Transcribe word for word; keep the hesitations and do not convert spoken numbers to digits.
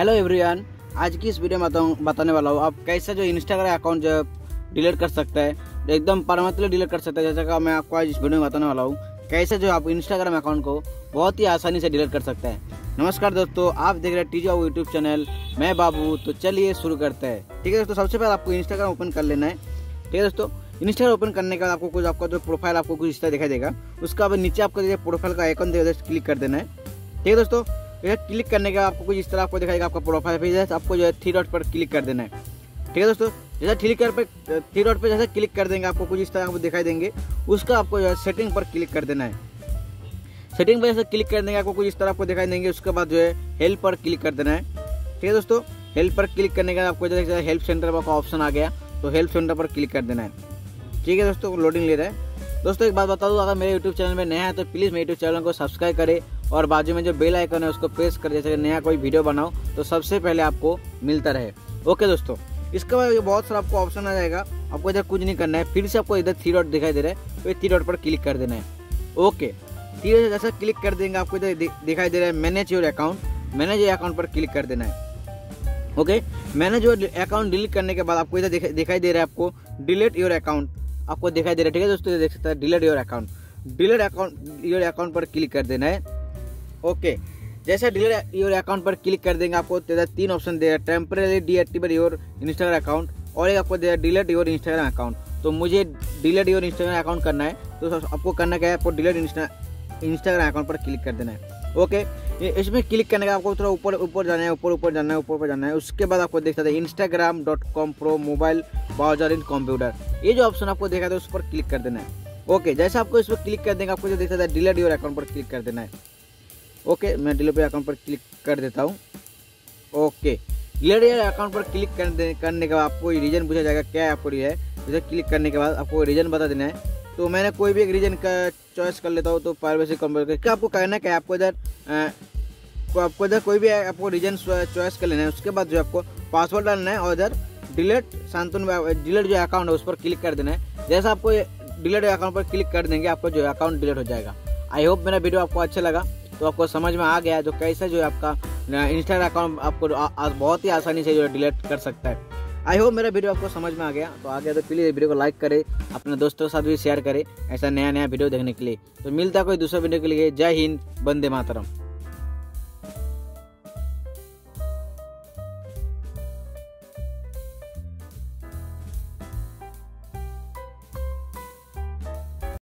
Hello everyone, आज की इस वीडियो में बताऊँ बताने वाला हूँ आप कैसे जो इंस्टाग्राम अकाउंट जो डिलीट कर सकता है, एकदम परमानेंटली डिलीट कर सकता है। जैसा कि मैं आपको आज इस वीडियो में बताने वाला हूँ कैसे जो आप इंस्टाग्राम अकाउंट को बहुत ही आसानी से डिलीट कर सकता है। नमस्कार दोस्तों, आप देख रहे हैं टीजू बाबू यूट्यूब चैनल, मैं बाबू। तो चलिए शुरू करते हैं। ठीक है दोस्तों, सबसे पहले आपको इंस्टाग्राम ओपन कर लेना है। ठीक है दोस्तों, इंस्टाग्राम ओपन करने के बाद आपको कुछ आपका जो प्रोफाइल आपको कुछ इस तरह दिखाई देगा। उसका अब नीचे आपको प्रोफाइल का आइकन देगा, उधर क्लिक कर देना है। ठीक है दोस्तों, इधर क्लिक करने के बाद आपको कुछ इस तरह आपको दिखाएगा आपका प्रोफाइल पेज। आपको जो है थ्री डॉट पर क्लिक कर देना है। ठीक है दोस्तों, जैसे थ्री कर पे थ्री डॉट पर जैसे क्लिक कर देंगे आपको कुछ इस तरह आपको दिखाई देंगे। उसका आपको जो है सेटिंग पर क्लिक कर देना है। सेटिंग पर जैसे क्लिक कर देंगे आपको कुछ इस तरह आपको दिखाई देंगे। उसके बाद जो है हेल्प पर क्लिक कर देना है। ठीक है दोस्तों, हेल्प पर क्लिक करने के बाद आपको जैसे हेल्प सेंटर का ऑप्शन आ गया, तो हेल्प सेंटर पर क्लिक कर देना है। ठीक है दोस्तों, लोडिंग ले रहा है। दोस्तों एक बात बता दूँ, अगर मेरे यूट्यूब चैनल में नया है तो प्लीज़ मेरे यूट्यूब चैनल को सब्सक्राइब करें और बाजू में जो बेल आइकन है उसको प्रेस कर, जैसे नया कोई वीडियो बनाओ तो सबसे पहले आपको मिलता रहे। ओके दोस्तों, इसके बाद बहुत सारा आपको ऑप्शन आ जाएगा। आपको इधर कुछ नहीं करना है। फिर से आपको इधर थ्री डॉट दिखाई दे रहा है, तो थ्री डॉट पर क्लिक कर देना है। ओके, थ्री डॉट जैसा क्लिक कर देंगे आपको इधर दिखाई दे रहा है manage your account. Manage your account पर क्लिक कर देना है। Okay, manage your account delete करने के बाद आपको इधर दिखाई दे रहा है आपको डिलीट योर अकाउंट आपको दिखाई दे रहा है। ठीक है दोस्तों, देख सकते हैं delete your account delete account your account पर क्लिक कर देना है। ओके, जैसे डिलीट योर अकाउंट पर क्लिक कर देंगे आपको तीन ऑप्शन देगा, temporary deactivate your Instagram account और एक आपको देगा डिलीट योर इंस्टाग्राम अकाउंट। तो मुझे डिलीट योर इंस्टाग्राम अकाउंट करना है, तो आपको करना क्या है, आपको डिलीट इंस्टाग्राम अकाउंट पर क्लिक कर देना है। ओके, इसमें क्लिक करने का आपको थोड़ा ऊपर ऊपर जाना है ऊपर ऊपर जाना है ऊपर ऊपर जाना है। उसके बाद आपको देख सकते हैं Instagram dot com pro mobile browser in computer, ये जो ऑप्शन आपको देखा था उस पर क्लिक कर देना है। ओके, जैसे आपको इस पर क्लिक कर देंगे आपको जो देख सकता है डिलीट योर अकाउंट पर क्लिक कर देना है। ओके, मैं डिलीट योर अकाउंट पर क्लिक कर देता हूँ। ओके, डिलीट योर अकाउंट पर क्लिक करने के बाद आपको रीज़न पूछा जाएगा क्या है आपको ये, जैसे क्लिक करने के बाद आपको रीज़न बता देना है। तो मैंने कोई भी एक रीज़न का चॉइस कर लेता हूँ। तो प्राइवेसी कंप्यूटर क्या आपको कहना क्या है, आपको इधर आपको इधर कोई भी आपको रीज़न चॉइस कर लेना है। उसके बाद जो आपको पासवर्ड डालना है और इधर डिलीट शांतुन डिलीट जो अकाउंट है उस पर क्लिक कर देना है। जैसा आपको डिलीट अकाउंट पर क्लिक कर देंगे आपको जो अकाउंट डिलीट हो जाएगा। आई होप मेरा वीडियो आपको अच्छा लगा, तो आपको समझ में आ गया है जो कैसे जो आपका इंस्टाग्राम अकाउंट आपको आ, आ, बहुत ही आसानी से जो डिलीट कर सकता है। आई होप मेरा वीडियो आपको समझ में आ गया तो आ गया तो प्लीज़ वीडियो को लाइक करें, अपने दोस्तों के साथ भी शेयर करें ऐसा नया नया वीडियो देखने के लिए। तो मिलता है कोई दूसरा वीडियो के लिए। जय हिंद, वंदे मातरम।